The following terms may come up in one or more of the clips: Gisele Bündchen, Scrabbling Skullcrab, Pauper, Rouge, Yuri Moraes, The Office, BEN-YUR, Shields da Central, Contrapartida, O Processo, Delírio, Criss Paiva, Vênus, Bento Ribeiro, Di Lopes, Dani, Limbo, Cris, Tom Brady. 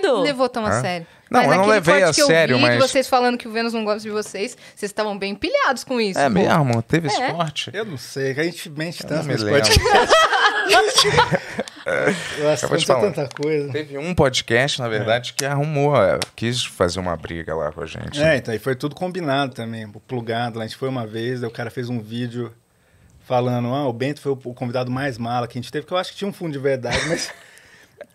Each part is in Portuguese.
não levou tão a sério. Não, mas eu não levei a sério, mas... de vocês falando que o Vênus não gosta de vocês, vocês estavam bem pilhados com isso. É mesmo? Teve esse corte? Eu não sei, a gente mente tanto nesse podcast. Tanta coisa. Teve um podcast, na verdade, que arrumou, quis fazer uma briga lá com a gente. É, então, e foi tudo combinado também, plugado lá. A gente foi uma vez, daí o cara fez um vídeo falando, ah, o Bento foi o convidado mais mala que a gente teve, que eu acho que tinha um fundo de verdade, mas...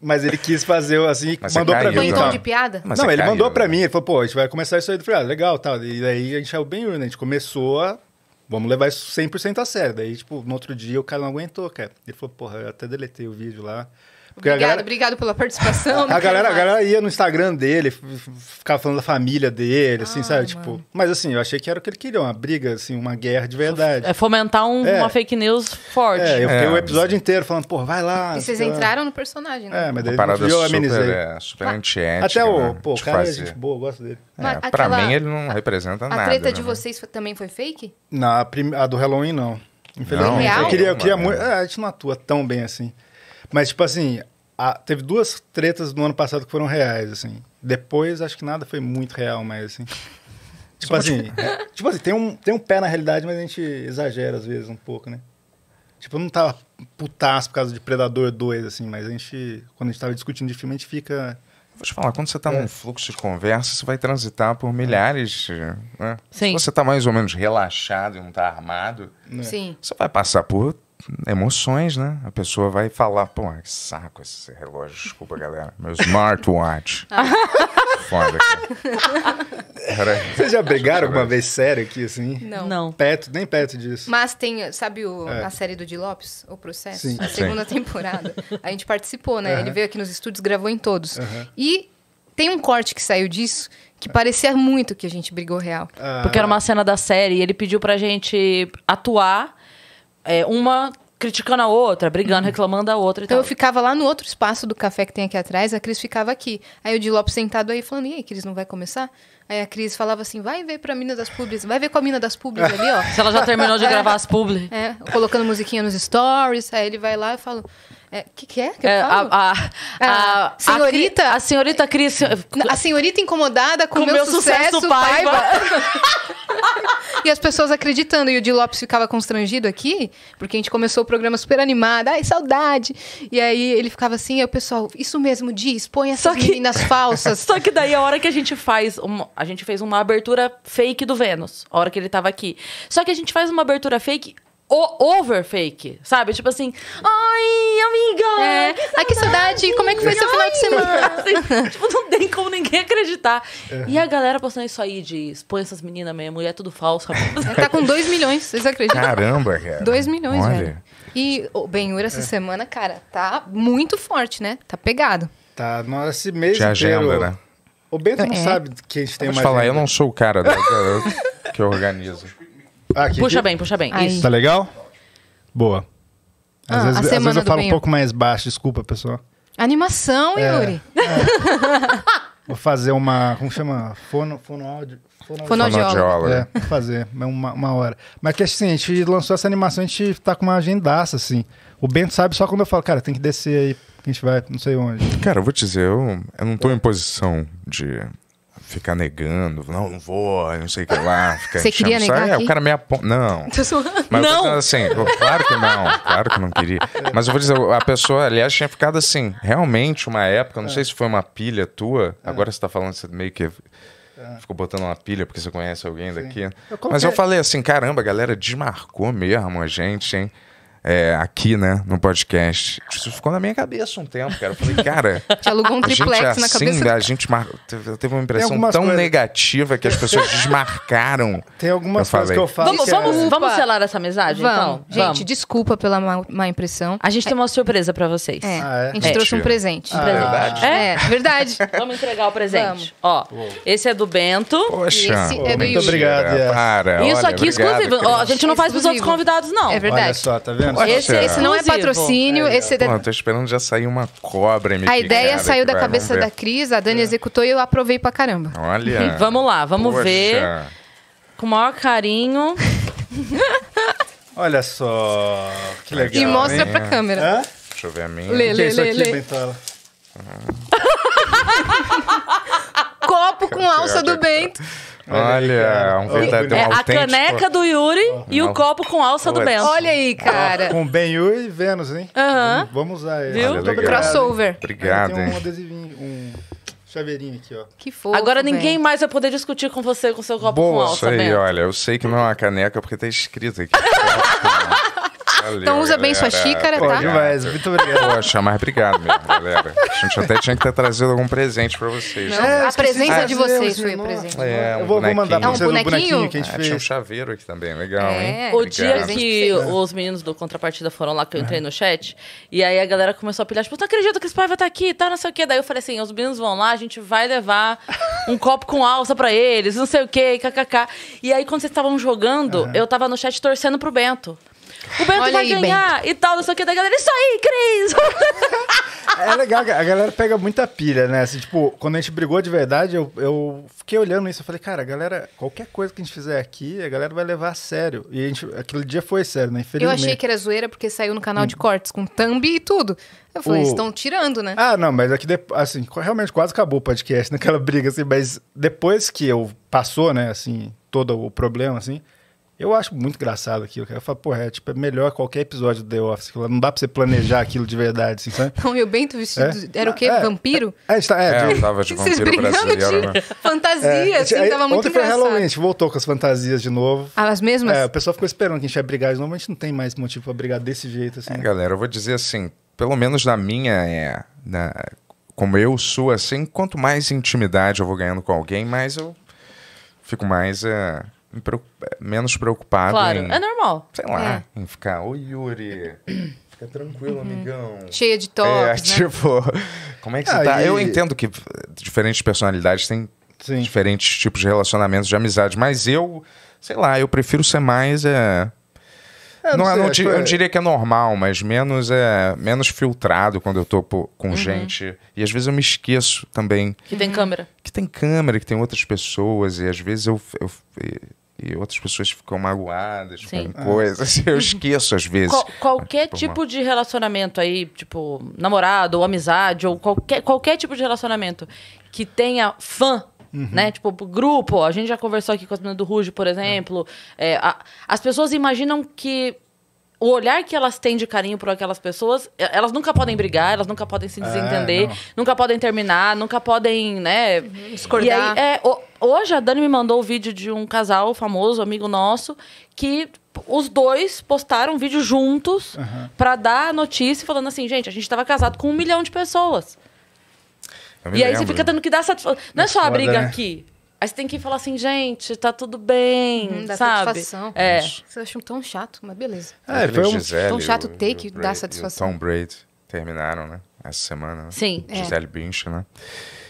Mas ele quis fazer, assim, mas mandou pra mim. Então. De piada? Mas não, ele caiu, mandou pra mim, ele falou, pô, a gente vai começar isso aí do feriado, legal, tal. E daí a gente saiu bem, né? A gente começou a... Vamos levar isso 100% a sério. Daí, tipo, no outro dia o cara não aguentou, cara. Ele falou, porra, eu até deletei o vídeo lá. Obrigado, galera... obrigado pela participação. A galera ia no Instagram dele, ficava falando da família dele, assim, sabe? Mano. Tipo, mas assim, eu achei que era o que ele queria, uma briga, assim, uma guerra de verdade. É fomentar uma fake news forte. É, eu fiquei o episódio inteiro falando, pô, vai lá. E vocês entraram no personagem, né? É, mas daí eu amenizei. Super antiética. Até o, né, pô, o cara é gente boa, eu gosto dele. Aquela... Pra mim ele não representa nada. A treta de vocês também foi fake? Não, a do Halloween não. Infelizmente. Não, eu queria muito... É, a gente não atua tão bem assim. Mas, tipo assim, teve duas tretas no ano passado que foram reais, assim. Depois, acho que nada foi muito real, mas, assim... tipo assim, tem um pé na realidade, mas a gente exagera, às vezes, um pouco, né? Tipo, eu não tava putaço por causa de Predador 2, assim, mas a gente... Quando a gente tava discutindo de filme, a gente fica... Vou te falar, quando você tá num fluxo de conversa, você vai transitar por milhares, né? Sim. Se você tá mais ou menos relaxado e não tá armado, sim, você vai passar por... emoções, né? A pessoa vai falar, pô, que saco esse relógio, desculpa, galera. Meu smartwatch. Foda, cara. Vocês já brigaram alguma vez sério aqui, assim? Não. Perto, nem perto disso. Mas tem, sabe a série do Di Lopes? O Processo? Sim. A segunda temporada. A gente participou, né? Ele veio aqui nos estúdios, gravou em todos. E tem um corte que saiu disso... que parecia muito que a gente brigou real. Porque era uma cena da série e ele pediu pra gente atuar... uma criticando a outra, brigando, reclamando a outra e então tal. Eu ficava lá no outro espaço do café que tem aqui atrás, a Cris ficava aqui. Aí o Di Lopes sentado aí falando, e aí, Cris, não vai começar? Aí a Cris falava assim, vai ver pra mina das publis, vai ver com a mina das publis ali, ó. Se ela já terminou de gravar as publis. É, colocando musiquinha nos stories, aí ele vai lá e fala... que é que eu falo? A senhorita Cris... A senhorita incomodada com o meu sucesso, Paiva. E as pessoas acreditando. E o Di Lopes ficava constrangido aqui, porque a gente começou o programa super animado. Ai, saudade. E aí ele ficava assim, aí o pessoal, isso mesmo, diz, põe essas meninas falsas. Só que daí a hora que a gente faz... a gente fez uma abertura fake do Vênus, a hora que ele tava aqui. Só que a gente faz uma abertura fake... over fake, sabe? Tipo assim, ai, amiga! Que saudade! Como é que foi seu final de semana? Assim, tipo, não tem como ninguém acreditar. E a galera postando isso aí de expõe essas meninas mesmo, e é tudo falso. Tá com 2 milhões, vocês acreditam? Caramba, cara. 2 milhões, olha, velho. E o BEN-YUR essa semana, cara, tá muito forte, né? Tá pegado. Tá, nossa, esse mês de agenda, né? O Bento não sabe que a gente tem mais. Falar, agenda. Eu não sou o cara que organizo. Aqui, puxa bem. Aí. Isso. Tá legal? Boa. Às vezes eu falo um pouco mais baixo, desculpa, pessoal. Animação, Yuri. Vou fazer uma... Como chama? Fonoaudiólogo. É, vou fazer, uma hora. Mas que assim, a gente lançou essa animação, a gente tá com uma agendaça, assim. O Bento sabe só quando eu falo, cara, tem que descer aí, a gente vai não sei onde. Cara, eu vou te dizer, eu não tô em posição de... ficar negando, não vou, não sei o que lá. Você queria negar aqui? O cara me aponta. Não. Mas não. Assim, claro que não queria. Mas eu vou dizer, a pessoa, aliás, tinha ficado assim, realmente uma época, não sei se foi uma pilha tua, agora você tá falando, você meio que ficou botando uma pilha porque você conhece alguém daqui. Mas eu falei assim, caramba, a galera desmarcou mesmo a gente, hein? Aqui, né, no podcast. Isso ficou na minha cabeça um tempo, cara. Eu falei, cara... Te alugou um triplex na cabeça. Sim, a gente teve uma impressão tão negativa que as pessoas desmarcaram. Tem algumas coisas que eu falo. Vamos selar essa amizade, então? Gente, desculpa pela má impressão. A gente tem uma surpresa pra vocês. A gente trouxe um presente. Verdade? Verdade. Vamos entregar o presente. Ó, esse é do Bento. Poxa. Esse é do Yuri. Muito obrigado. Para. Isso aqui é exclusivo. A gente não faz pros outros convidados, não. É verdade. Olha só, tá vendo? Esse não é patrocínio. Pô, tô esperando já sair uma cobra. A ideia saiu da cabeça da Cris, a Dani executou e eu aprovei pra caramba. Olha. Vamos lá, vamos ver. Com o maior carinho. Olha só, que legal. E mostra pra câmera. Deixa eu ver a minha. Lê. Olha, um verdadeiro autêntico. A caneca do Yuri e o copo com alça do Bento. Olha aí, cara. Com BEN-YUR e Vênus, hein? Aham. Vamos usar ele. Viu? Olha, crossover. Obrigado, hein? Tem um adesivinho, um chaveirinho aqui, ó. Que fofo. Agora ninguém mais vai poder discutir com você com seu copo com alça, Bento. Boa, isso aí, olha. Eu sei que não é uma caneca porque tá escrito aqui. Valeu, então usa bem sua xícara, tá? Demais, muito obrigado. Poxa, mas obrigado mesmo, galera. A gente até tinha que ter trazido algum presente pra vocês. Não, né? A presença de vocês foi o presente. É, eu vou mandar pra vocês um bonequinho que a gente fez. Tinha um chaveiro aqui também, legal, hein? O dia que os meninos do Contrapartida foram lá, que eu entrei no chat, e aí a galera começou a pilhar, tipo, não acredito que esse pai vai estar aqui, tá, não sei o quê. Daí eu falei assim, os meninos vão lá, a gente vai levar um copo com alça pra eles, não sei o quê, kkk. E aí quando vocês estavam jogando, eu tava no chat torcendo pro Bento. O Bento vai ganhar e tal, não sei o que da galera. Isso aí, Cris! É legal, a galera pega muita pilha, né? Assim, tipo, quando a gente brigou de verdade, eu fiquei olhando isso. Eu falei, cara, galera, qualquer coisa que a gente fizer aqui, a galera vai levar a sério. E a gente, aquele dia foi sério, né? Infelizmente. Eu achei que era zoeira porque saiu no canal de cortes com thumb e tudo. Eu falei, eles estão tirando, né? Ah, não, mas aqui, assim, realmente quase acabou o podcast naquela briga, assim. Mas depois que passou, né, assim, todo o problema, assim... Eu acho muito engraçado aquilo, cara. Eu falo, porra, é melhor qualquer episódio do The Office. Não dá pra você planejar aquilo de verdade, assim, sabe? Não, e o Bento vestido... Era o quê? Vampiro? Eu tava de vampiro brasileiro. De fantasia, assim, tava muito engraçado. Foi Halloween, a gente voltou com as fantasias de novo. Ah, as mesmas? É, o pessoal ficou esperando que a gente ia brigar de novo, a gente não tem mais motivo pra brigar desse jeito, assim. É, né? Galera, eu vou dizer assim, pelo menos na minha... como eu sou, assim, quanto mais intimidade eu vou ganhando com alguém, mais eu fico mais... menos preocupado em... é normal. Sei lá, em ficar... Ô, Yuri, fica tranquilo, amigão. Cheia de toques, né? Tipo... Como é que você tá? Eu entendo que diferentes personalidades têm diferentes tipos de relacionamentos de amizade, mas eu, sei lá, eu prefiro ser mais... eu diria que é normal, mas menos filtrado quando eu tô com gente. E às vezes eu me esqueço também. Que tem câmera. Que tem câmera, que tem outras pessoas. E às vezes e outras pessoas ficam magoadas com coisas. Eu esqueço às vezes. Qualquer tipo de relacionamento aí, tipo namorado ou amizade, ou qualquer tipo de relacionamento que tenha fã, né? Tipo, grupo, a gente já conversou aqui com as meninas do Rouge, por exemplo. As pessoas imaginam que o olhar que elas têm de carinho por aquelas pessoas, elas nunca podem brigar, elas nunca podem se desentender, nunca podem terminar, nunca podem, né? Discordar. E aí, hoje a Dani me mandou o vídeo de um casal famoso, amigo nosso, que os dois postaram um vídeo juntos pra dar notícia, falando assim, gente, a gente tava casado com 1 milhão de pessoas. E aí você fica tendo que dar satisfação. Não é só a briga aqui. Aí você tem que falar assim, gente, tá tudo bem, dá satisfação. É. Vocês acham tão chato, mas beleza. Foi tão chato ter que dar satisfação. Tom Brady terminaram, né? Essa semana. Né? Sim. Gisele Bündchen, né?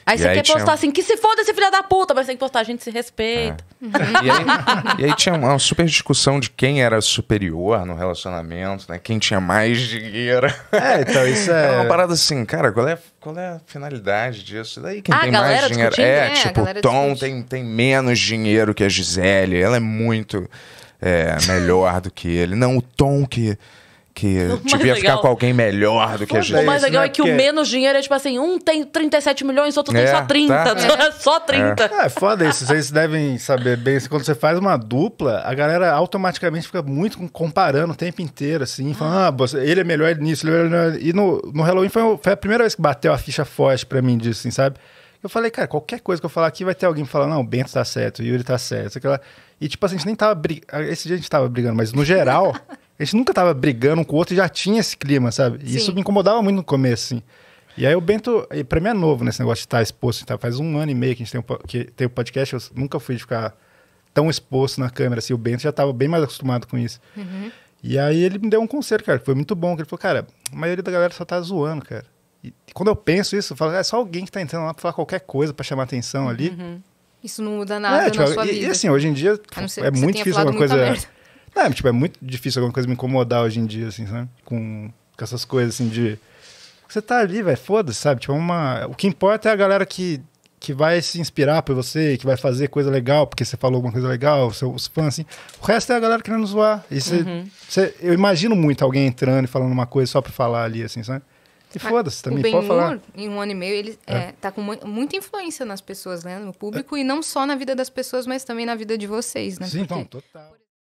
Aí você quer postar assim, que se foda esse filho da puta, mas tem que postar, a gente se respeita. E aí tinha uma super discussão de quem era superior no relacionamento, né? Quem tinha mais dinheiro. Então isso é uma parada assim, cara, qual é a finalidade disso? Daí quem tem mais dinheiro. Tipo, o Tom tem menos dinheiro que a Gisele, ela é muito melhor do que ele. Não, o Tom que devia ficar com alguém melhor do que a gente. O mais legal é que o menos dinheiro é tipo assim, um tem 37 milhões, outro tem só 30. Só 30. É foda isso, vocês devem saber bem. Quando você faz uma dupla, a galera automaticamente fica muito comparando o tempo inteiro, assim, falando, ele é melhor nisso, ele é melhor... E no Halloween foi a primeira vez que bateu a ficha forte pra mim disso, assim, sabe? Eu falei, cara, qualquer coisa que eu falar aqui vai ter alguém falando, não, o Bento tá certo, o Yuri tá certo, aquela... E tipo assim, a gente nem tava brigando, esse dia a gente tava brigando, mas no geral... A gente nunca tava brigando um com o outro e já tinha esse clima, sabe? E isso me incomodava muito no começo, assim. E aí o Bento... Pra mim é novo, né? Esse negócio de estar exposto. Tá? Faz 1 ano e meio que a gente tem o podcast. Eu nunca fui de ficar tão exposto na câmera, assim. O Bento já tava bem mais acostumado com isso. E aí ele me deu um conselho, cara, que foi muito bom. Que ele falou, cara, a maioria da galera só tá zoando, cara. E quando eu penso isso, eu falo, é só alguém que tá entrando lá pra falar qualquer coisa, pra chamar atenção ali. Isso não muda nada na sua vida. E assim, hoje em dia é muito difícil alguma coisa... é muito difícil alguma coisa me incomodar hoje em dia, assim, sabe? Com essas coisas, assim, de... Você tá ali, velho, foda-se, sabe? Tipo, o que importa é a galera que vai se inspirar por você, que vai fazer coisa legal, porque você falou alguma coisa legal, os fãs, assim. O resto é a galera querendo zoar. E eu imagino muito alguém entrando e falando uma coisa só pra falar ali, assim, sabe? E foda-se também, pode falar. O Ben-YUR, em um ano e meio, ele tá com muita influência nas pessoas, né? No público, e não só na vida das pessoas, mas também na vida de vocês, né? Sim, então, total.